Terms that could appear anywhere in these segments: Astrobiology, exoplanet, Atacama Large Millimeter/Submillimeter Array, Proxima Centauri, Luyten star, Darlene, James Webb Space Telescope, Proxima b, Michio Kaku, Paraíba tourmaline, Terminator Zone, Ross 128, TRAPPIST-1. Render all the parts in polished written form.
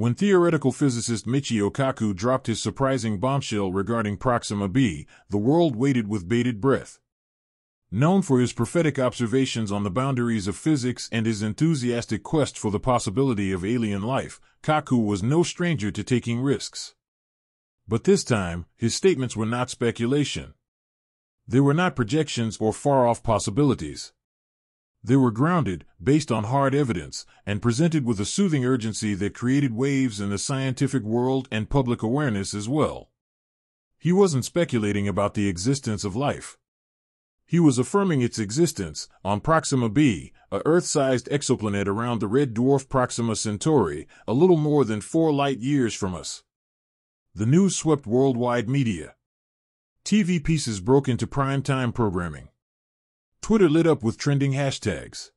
When theoretical physicist Michio Kaku dropped his surprising bombshell regarding Proxima b, the world waited with bated breath. Known for his prophetic observations on the boundaries of physics and his enthusiastic quest for the possibility of alien life, Kaku was no stranger to taking risks. But this time, his statements were not speculation. They were not projections or far-off possibilities. They were grounded, based on hard evidence, and presented with a soothing urgency that created waves in the scientific world and public awareness as well. He wasn't speculating about the existence of life. He was affirming its existence. On Proxima b, a Earth-sized exoplanet around the red dwarf Proxima Centauri, a little more than 4 light-years from us. The news swept worldwide media. TV pieces broke into prime-time programming. Twitter lit up with trending hashtags.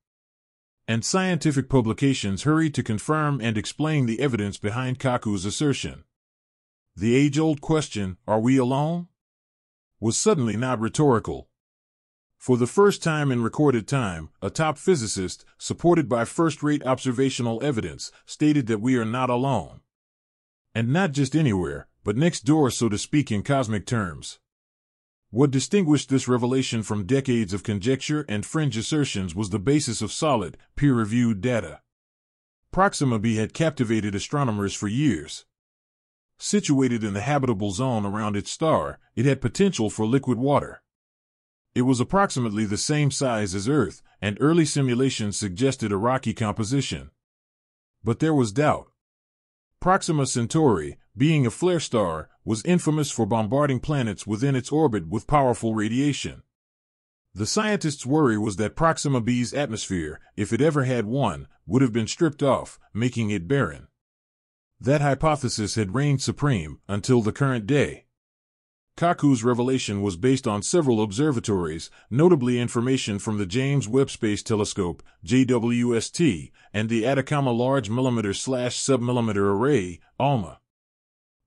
And scientific publications hurried to confirm and explain the evidence behind Kaku's assertion. The age-old question, "Are we alone?" was suddenly not rhetorical. For the first time in recorded time, a top physicist, supported by first-rate observational evidence, stated that we are not alone. And not just anywhere, but next door, so to speak, in cosmic terms. What distinguished this revelation from decades of conjecture and fringe assertions was the basis of solid, peer-reviewed data. Proxima b had captivated astronomers for years. Situated in the habitable zone around its star, it had potential for liquid water. It was approximately the same size as Earth, and early simulations suggested a rocky composition. But there was doubt. Proxima Centauri, being a flare star, was infamous for bombarding planets within its orbit with powerful radiation. The scientists' worry was that Proxima b's atmosphere, if it ever had one, would have been stripped off, making it barren. That hypothesis had reigned supreme until the current day. Kaku's revelation was based on several observatories, notably information from the James Webb Space Telescope (JWST) and the Atacama Large Millimeter/Submillimeter Array (ALMA).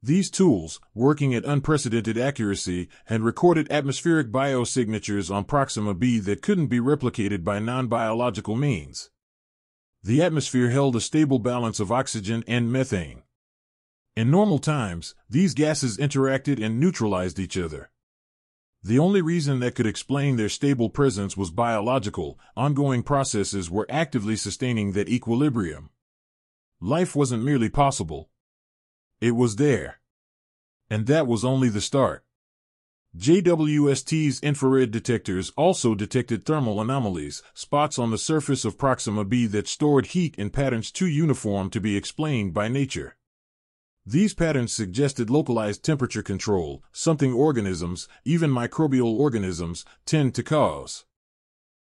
These tools, working at unprecedented accuracy, had recorded atmospheric biosignatures on Proxima b that couldn't be replicated by non-biological means. The atmosphere held a stable balance of oxygen and methane. In normal times, these gases interacted and neutralized each other. The only reason that could explain their stable presence was biological. Ongoing processes were actively sustaining that equilibrium. Life wasn't merely possible. It was there. And that was only the start. JWST's infrared detectors also detected thermal anomalies, spots on the surface of Proxima b that stored heat in patterns too uniform to be explained by nature. These patterns suggested localized temperature control, something organisms, even microbial organisms, tend to cause.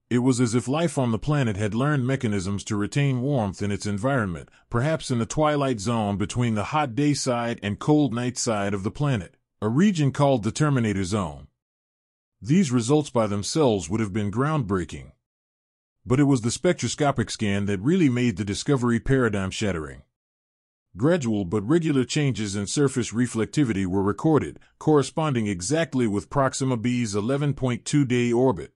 It was as if life on the planet had learned mechanisms to retain warmth in its environment, perhaps in the twilight zone between the hot day side and cold night side of the planet, a region called the Terminator Zone. These results by themselves would have been groundbreaking. But it was the spectroscopic scan that really made the discovery paradigm-shattering. Gradual but regular changes in surface reflectivity were recorded, corresponding exactly with Proxima b's 11.2-day orbit.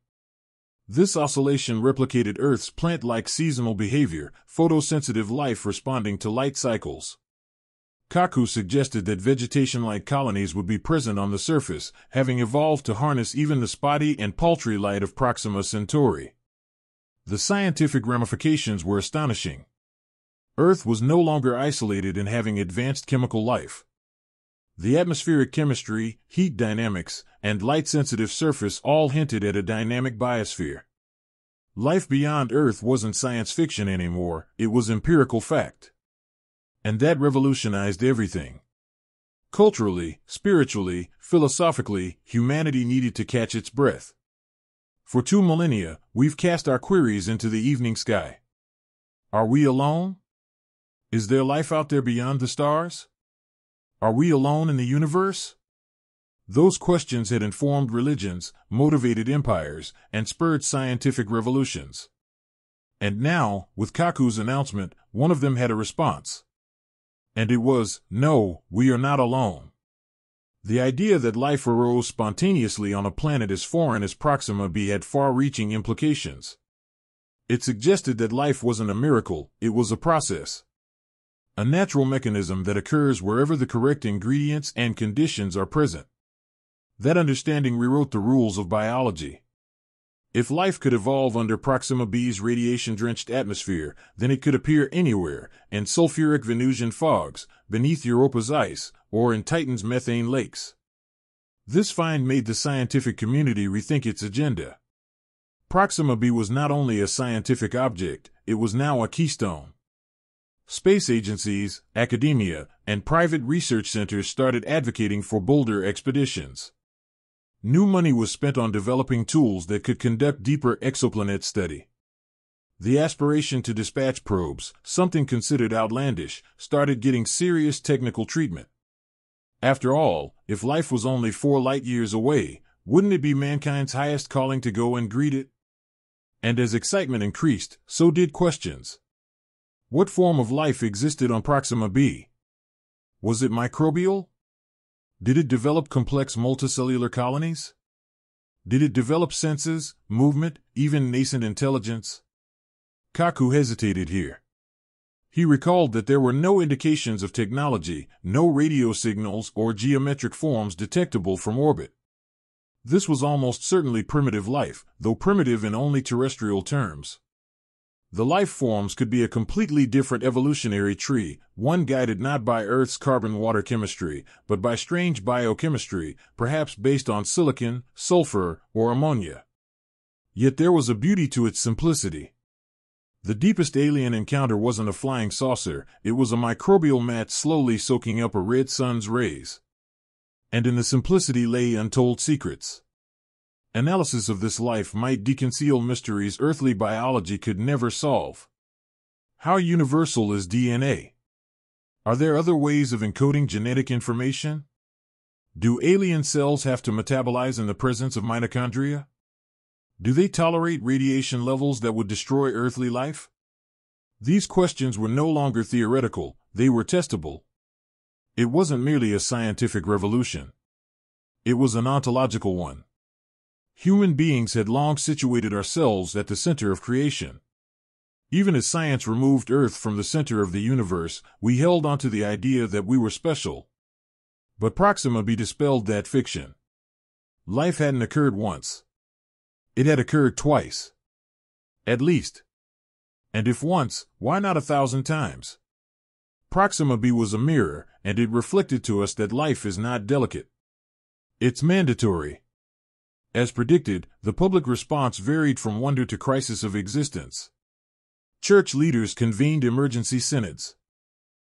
This oscillation replicated Earth's plant-like seasonal behavior, photosensitive life responding to light cycles. Kaku suggested that vegetation-like colonies would be present on the surface, having evolved to harness even the spotty and paltry light of Proxima Centauri. The scientific ramifications were astonishing. Earth was no longer isolated in having advanced chemical life. The atmospheric chemistry, heat dynamics, and light-sensitive surface all hinted at a dynamic biosphere. Life beyond Earth wasn't science fiction anymore, it was empirical fact. And that revolutionized everything. Culturally, spiritually, philosophically, humanity needed to catch its breath. For 2 millennia, we've cast our queries into the evening sky. Are we alone? Is there life out there beyond the stars? Are we alone in the universe? Those questions had informed religions, motivated empires, and spurred scientific revolutions. And now, with Kaku's announcement, one of them had a response. And it was, "No, we are not alone." The idea that life arose spontaneously on a planet as foreign as Proxima b had far-reaching implications. It suggested that life wasn't a miracle, it was a process. a natural mechanism that occurs wherever the correct ingredients and conditions are present. That understanding rewrote the rules of biology. If life could evolve under Proxima B's radiation-drenched atmosphere, then it could appear anywhere, in sulfuric Venusian fogs, beneath Europa's ice, or in Titan's methane lakes. This find made the scientific community rethink its agenda. Proxima B was not only a scientific object, it was now a keystone. Space agencies, academia, and private research centers started advocating for bolder expeditions. New money was spent on developing tools that could conduct deeper exoplanet study. The aspiration to dispatch probes, something considered outlandish, started getting serious technical treatment. After all, if life was only 4 light years away, wouldn't it be mankind's highest calling to go and greet it? And as excitement increased, so did questions. What form of life existed on Proxima B? Was it microbial? Did it develop complex multicellular colonies? Did it develop senses, movement, even nascent intelligence? Kaku hesitated here. He recalled that there were no indications of technology, no radio signals or geometric forms detectable from orbit. This was almost certainly primitive life, though primitive in only terrestrial terms. The life forms could be a completely different evolutionary tree, one guided not by Earth's carbon-water chemistry, but by strange biochemistry, perhaps based on silicon, sulfur, or ammonia. Yet there was a beauty to its simplicity. The deepest alien encounter wasn't a flying saucer, it was a microbial mat slowly soaking up a red sun's rays. And in the simplicity lay untold secrets. Analysis of this life might deconceal mysteries earthly biology could never solve. How universal is DNA? Are there other ways of encoding genetic information? Do alien cells have to metabolize in the presence of mitochondria? Do they tolerate radiation levels that would destroy earthly life? These questions were no longer theoretical, they were testable. It wasn't merely a scientific revolution. It was an ontological one. Human beings had long situated ourselves at the center of creation. Even as science removed Earth from the center of the universe, we held onto the idea that we were special. But Proxima B dispelled that fiction. Life hadn't occurred once. It had occurred twice. At least. And if once, why not 1,000 times? Proxima B was a mirror, and it reflected to us that life is not delicate. It's mandatory. As predicted, the public response varied from wonder to crisis of existence. Church leaders convened emergency synods.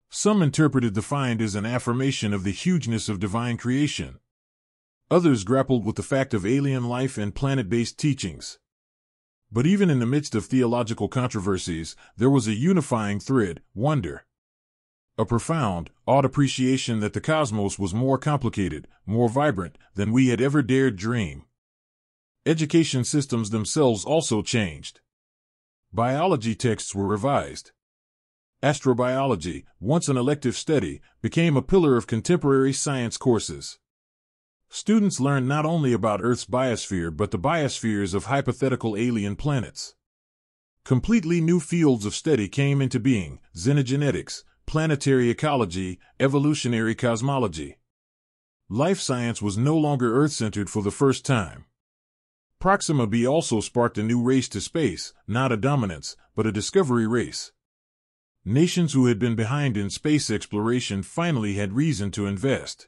Some interpreted the find as an affirmation of the hugeness of divine creation. Others grappled with the fact of alien life and planet-based teachings. But even in the midst of theological controversies, there was a unifying thread, wonder. A profound, awed appreciation that the cosmos was more complicated, more vibrant, than we had ever dared dream. Education systems themselves also changed. Biology texts were revised. Astrobiology, once an elective study, became a pillar of contemporary science courses. Students learned not only about Earth's biosphere but the biospheres of hypothetical alien planets. Completely new fields of study came into being: xenogenetics, planetary ecology, evolutionary cosmology. Life science was no longer Earth-centered for the first time. Proxima B also sparked a new race to space, not a dominance, but a discovery race. Nations who had been behind in space exploration finally had reason to invest.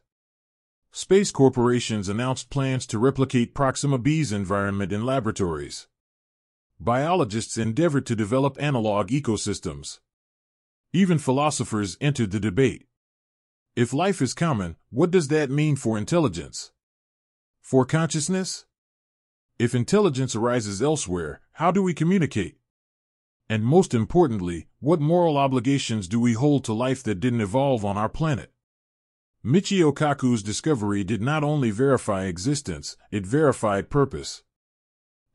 Space corporations announced plans to replicate Proxima B's environment in laboratories. Biologists endeavored to develop analog ecosystems. Even philosophers entered the debate. If life is common, what does that mean for intelligence? For consciousness? If intelligence arises elsewhere, how do we communicate? And most importantly, what moral obligations do we hold to life that didn't evolve on our planet? Michio Kaku's discovery did not only verify existence, it verified purpose.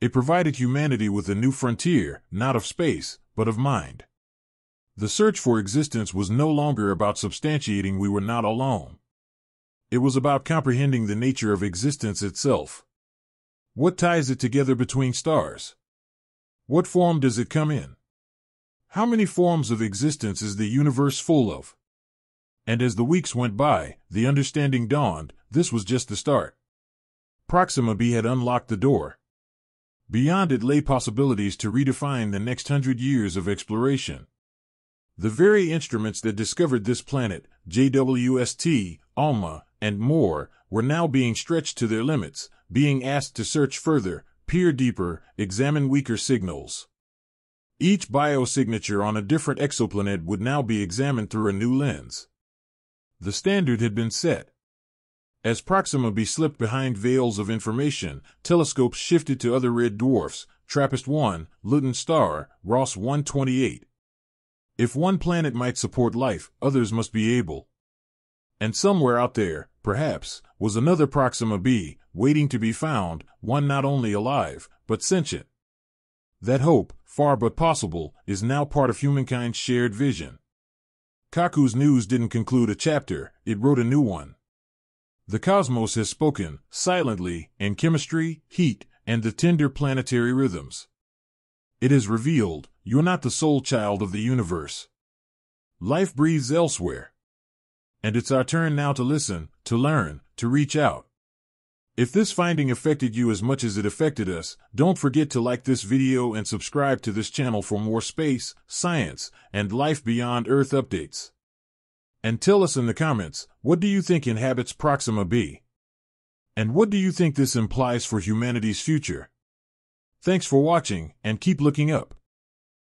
It provided humanity with a new frontier, not of space, but of mind. The search for existence was no longer about substantiating we were not alone. It was about comprehending the nature of existence itself. What ties it together between stars? What form does it come in? How many forms of existence is the universe full of? And as the weeks went by, the understanding dawned, this was just the start. Proxima B had unlocked the door. Beyond it lay possibilities to redefine the next 100 years of exploration. The very instruments that discovered this planet, JWST, ALMA, and more, were now being stretched to their limits, being asked to search further, peer deeper, examine weaker signals. Each biosignature on a different exoplanet would now be examined through a new lens. The standard had been set. As Proxima B slipped behind veils of information, telescopes shifted to other red dwarfs, TRAPPIST-1, Luyten star, Ross 128. If one planet might support life, others must be able. And somewhere out there, perhaps, was another Proxima B, waiting to be found, one not only alive, but sentient. That hope, far but possible, is now part of humankind's shared vision. Kaku's news didn't conclude a chapter, it wrote a new one. The cosmos has spoken, silently, in chemistry, heat, and the tender planetary rhythms. It has revealed, you're not the sole child of the universe. Life breathes elsewhere. And it's our turn now to listen, to learn, to reach out. If this finding affected you as much as it affected us, don't forget to like this video and subscribe to this channel for more space, science, and life beyond Earth updates. And tell us in the comments, what do you think inhabits Proxima B? And what do you think this implies for humanity's future? Thanks for watching, and keep looking up.